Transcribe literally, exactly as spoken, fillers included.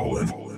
fallen.